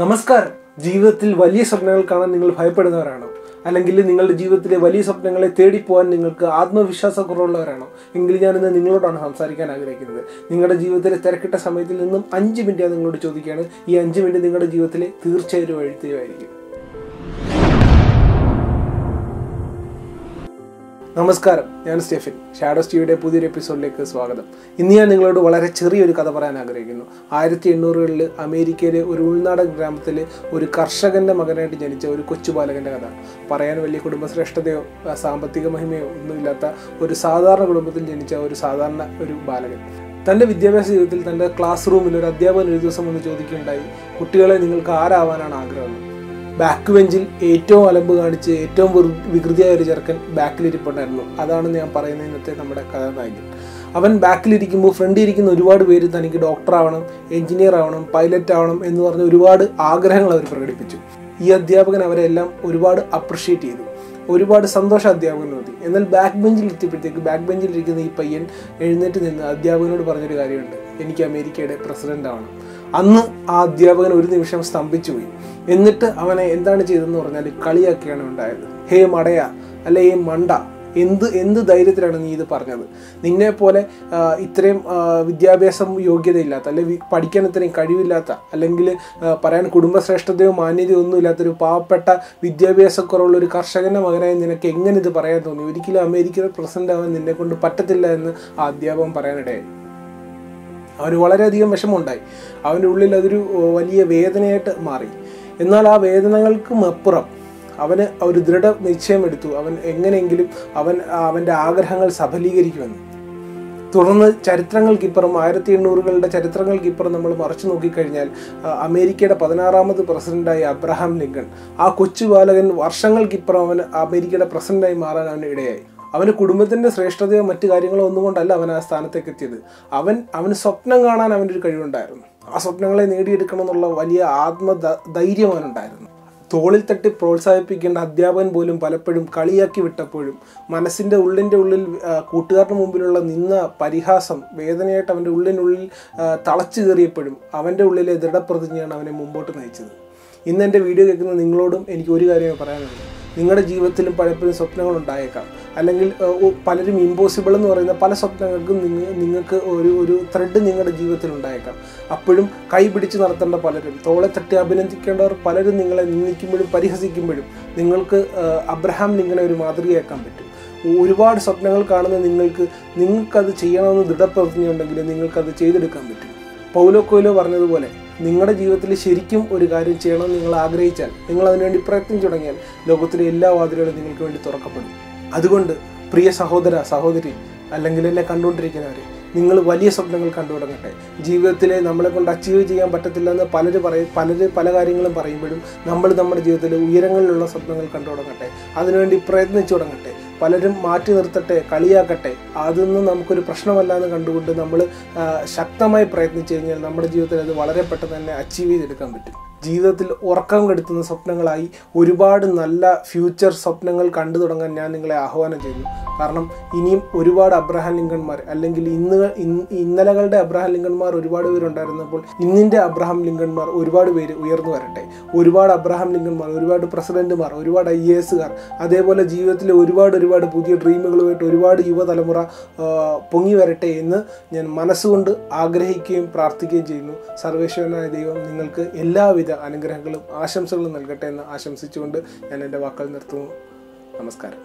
നമസ്കാരം. ജീവിതത്തിൽ വലിയ സ്വപ്നങ്ങൾ കാണാൻ നിങ്ങൾ ഭയപ്പെടുന്നവരാണോ? അല്ലെങ്കിൽ നിങ്ങളുടെ ജീവിതത്തിലെ വലിയ സ്വപ്നങ്ങളെ തേടിപ്പോകാൻ നിങ്ങൾക്ക് ആത്മവിശ്വാസക്കുറവുള്ളവരാണോ? എങ്കിൽ ഞാനിന്ന് നിങ്ങളോടാണ് സംസാരിക്കാൻ ആഗ്രഹിക്കുന്നത്. നിങ്ങളുടെ ജീവിതത്തിലെ തിരക്കിട്ട സമയത്തിൽ നിന്നും 5 മിനിറ്റ് ഞാൻ നിങ്ങളോട് ചോദിക്കുകയാണ്. ഈ 5 മിനിറ്റ് നിങ്ങളുടെ ജീവിതത്തിലെ തീർച്ചയായും ഒരു വഴിത്തിരിവായിരിക്കും. നമസ്കാരം, ഞാൻ സ്റ്റെഫിൻ. ഷാഡോ സ്റ്റീവിയുടെ പുതിയൊരു എപ്പിസോഡിലേക്ക് സ്വാഗതം. ഇന്ന് ഞാൻ നിങ്ങളോട് വളരെ ചെറിയൊരു കഥ പറയാൻ ആഗ്രഹിക്കുന്നു. 1880s അമേരിക്കയിലെ ഒരു ഉൾനാടൻ ഗ്രാമത്തിൽ ഒരു കർഷകൻ്റെ മകനായിട്ട് ജനിച്ച ഒരു കൊച്ചുബാലകൻ്റെ കഥ. പറയാൻ വലിയ കുടുംബശ്രേഷ്ഠതയോ സാമ്പത്തിക മഹിമയോ ഒന്നുമില്ലാത്ത ഒരു സാധാരണ കുടുംബത്തിൽ ജനിച്ച ഒരു സാധാരണ ഒരു ബാലകൻ. തൻ്റെ വിദ്യാഭ്യാസ ജീവിതത്തിൽ തൻ്റെ ക്ലാസ് റൂമിൽ ഒരു അധ്യാപകൻ ഒരു ദിവസം ഒന്ന് ചോദിക്കുകയുണ്ടായി, കുട്ടികളെ നിങ്ങൾക്ക് ആരാവാനാണ് ആഗ്രഹം? ബാക്ക് ബെഞ്ചിൽ ഏറ്റവും അലമ്പ് കാണിച്ച് ഏറ്റവും വികൃതിയായ ഒരു ചെറുക്കൻ ബാക്കിലിരിപ്പുണ്ടായിരുന്നു. അതാണ് ഞാൻ പറയുന്നത് ഇന്നത്തെ നമ്മുടെ കഥാനായകൻ. അവൻ ബാക്കിലിരിക്കുമ്പോൾ ഫ്രണ്ടിലിരിക്കുന്ന ഒരുപാട് പേര് തനിക്ക് ഡോക്ടറാവണം, എൻജിനീയർ ആവണം, പൈലറ്റ് ആവണം എന്ന് പറഞ്ഞ് ഒരുപാട് ആഗ്രഹങ്ങൾ അവർ പ്രകടിപ്പിച്ചു. ഈ അധ്യാപകൻ അവരെല്ലാം ഒരുപാട് അപ്രിഷ്യേറ്റ് ചെയ്തു, ഒരുപാട് സന്തോഷം അധ്യാപകൻ നോക്കി. എന്നാൽ ബാക്ക് ബെഞ്ചിൽ എത്തിയപ്പോഴത്തേക്ക് ബാക്ക് ബെഞ്ചിലിരിക്കുന്ന ഈ പയ്യൻ എഴുന്നേറ്റ് നിന്ന് അധ്യാപകനോട് പറഞ്ഞൊരു കാര്യമുണ്ട്, എനിക്ക് അമേരിക്കയുടെ പ്രസിഡൻ്റ് ആവണം. അന്ന് ആ അധ്യാപകൻ ഒരു നിമിഷം സ്തംഭിച്ചു പോയി. എന്നിട്ട് അവനെ എന്താണ് ചെയ്തതെന്ന് പറഞ്ഞാൽ കളിയാക്കിയാണ് ഉണ്ടായത്. ഹേ മടയ, അല്ല ഹേ മണ്ട, എന്ത് ധൈര്യത്തിലാണ് നീ ഇത് പറഞ്ഞത്? നിന്നെപ്പോലെ ഇത്രയും വിദ്യാഭ്യാസം യോഗ്യതയില്ലാത്ത, അല്ലെങ്കിൽ പഠിക്കാൻ ഇത്രയും കഴിവില്ലാത്ത, അല്ലെങ്കിൽ പറയാൻ കുടുംബശ്രേഷ്ഠതയോ മാന്യതയോ ഒന്നും ഇല്ലാത്തൊരു പാവപ്പെട്ട വിദ്യാഭ്യാസക്കുറവുള്ള ഒരു കർഷകൻ്റെ മകനായി നിനക്ക് എങ്ങനെ ഇത് പറയാൻ തോന്നി? ഒരിക്കലും അമേരിക്കയുടെ പ്രസിഡന്റ് ആവാൻ നിന്നെ കൊണ്ട് പറ്റത്തില്ല എന്ന് ആ അധ്യാപകൻ പറയാനിടയായി. അവന് വളരെയധികം വിഷമമുണ്ടായി. അവൻ്റെ ഉള്ളിൽ അതൊരു വലിയ വേദനയായിട്ട് മാറി. എന്നാൽ ആ വേദനകൾക്കും അപ്പുറം അവന് ഒരു ദൃഢ നിശ്ചയമെടുത്തു, അവൻ എങ്ങനെയെങ്കിലും അവൻ്റെ ആഗ്രഹങ്ങൾ സഫലീകരിക്കുമെന്ന്. തുടർന്ന് ചരിത്രങ്ങൾക്കിപ്പുറം, 1880s ചരിത്രങ്ങൾക്കിപ്പുറം നമ്മൾ മറിച്ചു നോക്കിക്കഴിഞ്ഞാൽ അമേരിക്കയുടെ 16th പ്രസിഡൻ്റായ അബ്രഹാം ലിങ്കൺ, ആ കൊച്ചു ബാലകൻ വർഷങ്ങൾക്കിപ്പുറം അവൻ അമേരിക്കയുടെ പ്രസിഡൻ്റായി മാറാൻ അവന് ഇടയായി. അവൻ്റെ കുടുംബത്തിൻ്റെ ശ്രേഷ്ഠതയോ മറ്റു കാര്യങ്ങളോ ഒന്നുകൊണ്ടല്ല അവൻ ആ സ്ഥാനത്തേക്ക് എത്തിയത്. അവന് സ്വപ്നം കാണാൻ അവൻ്റെ ഒരു കഴിവുണ്ടായിരുന്നു. ആ സ്വപ്നങ്ങളെ നേടിയെടുക്കണമെന്നുള്ള വലിയ ആത്മധൈര്യം അവനുണ്ടായിരുന്നു. തോളിൽ തട്ടി പ്രോത്സാഹിപ്പിക്കേണ്ട അധ്യാപകൻ പോലും പലപ്പോഴും കളിയാക്കി വിട്ടപ്പോഴും മനസ്സിൻ്റെ ഉള്ളിൽ കൂട്ടുകാരുടെ മുമ്പിലുള്ള നിന്ന പരിഹാസം വേദനയായിട്ട് അവൻ്റെ ഉള്ളിനുള്ളിൽ തളച്ചു കയറിയപ്പോഴും അവൻ്റെ ഉള്ളിലെ ദൃഢപ്രതിജ്ഞയാണ് അവനെ മുമ്പോട്ട് നയിച്ചത്. ഇന്ന് എൻ്റെ വീഡിയോ കേൾക്കുന്ന നിങ്ങളോടും എനിക്ക് ഒരു കാര്യമേ പറയാനുള്ളൂ. നിങ്ങളുടെ ജീവിതത്തിലും പലപ്പോഴും സ്വപ്നങ്ങൾ ഉണ്ടായേക്കാം, അല്ലെങ്കിൽ പലരും ഇമ്പോസിബിൾ എന്ന് പറയുന്ന പല സ്വപ്നങ്ങൾക്കും നിങ്ങൾക്ക് ഒരു ത്രെഡ് നിങ്ങളുടെ ജീവിതത്തിൽ ഉണ്ടായേക്കാം. അപ്പോഴും കൈ പിടിച്ച് നടത്തേണ്ട പലരും, തോളെ തട്ടി അഭിനന്ദിക്കേണ്ടവർ പലരും നിങ്ങളെ നിന്ദിക്കുമ്പോഴും പരിഹസിക്കുമ്പോഴും നിങ്ങൾക്ക് അബ്രഹാം ലിങ്കനെ ഒരു മാതൃകയാക്കാൻ പറ്റും. ഒരുപാട് സ്വപ്നങ്ങൾ കാണുന്ന നിങ്ങൾക്കത് ചെയ്യണമെന്ന് ദൃഢപ്രതിജ്ഞയുണ്ടെങ്കിൽ നിങ്ങൾക്കത് ചെയ്തെടുക്കാൻ പറ്റും. പൗലോ കൊയ്ലോ പറഞ്ഞതുപോലെ, നിങ്ങളുടെ ജീവിതത്തിൽ ശരിക്കും ഒരു കാര്യം ചെയ്യണമെന്ന് നിങ്ങൾ ആഗ്രഹിച്ചാൽ, നിങ്ങൾ അതിനുവേണ്ടി പ്രയത്നം തുടങ്ങിയാൽ ലോകത്തിലെ എല്ലാ വാതിലുകളും നിങ്ങൾക്ക് വേണ്ടി തുറക്കപ്പെടും. അതുകൊണ്ട് പ്രിയ സഹോദര സഹോദരി, അല്ലെങ്കിൽ എന്നെ കണ്ടുകൊണ്ടിരിക്കുന്നവരെ, നിങ്ങൾ വലിയ സ്വപ്നങ്ങൾ കണ്ടു തുടങ്ങട്ടെ. ജീവിതത്തിലെ നമ്മളെ കൊണ്ട് അച്ചീവ് ചെയ്യാൻ പറ്റത്തില്ലെന്ന് പലരും പല കാര്യങ്ങളും പറയുമ്പോഴും നമ്മൾ നമ്മുടെ ജീവിതത്തിലെ ഉയരങ്ങളിലുള്ള സ്വപ്നങ്ങൾ കണ്ടു തുടങ്ങട്ടെ. അതിനുവേണ്ടി പ്രയത്നിച്ചു തുടങ്ങട്ടെ. പലരും മാറ്റി നിർത്തട്ടെ, കളിയാക്കട്ടെ, അതൊന്നും നമുക്കൊരു പ്രശ്നമല്ല എന്ന് കണ്ടുകൊണ്ട് നമ്മൾ ശക്തമായി പ്രയത്നിച്ചു കഴിഞ്ഞാൽ നമ്മുടെ ജീവിതത്തിൽ അത് വളരെ പെട്ടെന്ന് തന്നെ അച്ചീവ് ചെയ്തെടുക്കാൻ പറ്റും. ജീവിതത്തിൽ ഉറക്കം കെടുത്തുന്ന സ്വപ്നങ്ങളായി ഒരുപാട് നല്ല ഫ്യൂച്ചർ സ്വപ്നങ്ങൾ കണ്ടു തുടങ്ങാൻ ഞാൻ നിങ്ങളെ ആഹ്വാനം ചെയ്യുന്നു. കാരണം ഇനിയും ഒരുപാട് അബ്രഹാം ലിങ്കൺമാർ, അല്ലെങ്കിൽ ഇന്നലകളുടെ അബ്രഹാം ലിങ്കൺമാർ ഒരുപാട് പേരുണ്ടായിരുന്നപ്പോൾ ഇന്നിൻ്റെ അബ്രഹാം ലിങ്കൺമാർ ഒരുപാട് പേര് ഉയർന്നു വരട്ടെ. ഒരുപാട് അബ്രഹാം ലിങ്കൺമാർ, ഒരുപാട് പ്രസിഡന്റുമാർ, ഒരുപാട് IASകാർ, അതേപോലെ ജീവിതത്തിലെ ഒരുപാട് പുതിയ ഡ്രീമുകളുമായിട്ട് ഒരുപാട് യുവതലമുറ പൊങ്ങി വരട്ടെ എന്ന് ഞാൻ മനസ്സുകൊണ്ട് ആഗ്രഹിക്കുകയും പ്രാർത്ഥിക്കുകയും ചെയ്യുന്നു. സർവേശ്വരനായ ദൈവം നിങ്ങൾക്ക് എല്ലാവിധ അനുഗ്രഹങ്ങളും ആശംസകളും നൽകട്ടെ എന്ന് ആശംസിച്ചുകൊണ്ട് ഞാൻ എൻ്റെ വാക്കുകൾ നിർത്തുന്നു. നമസ്കാരം.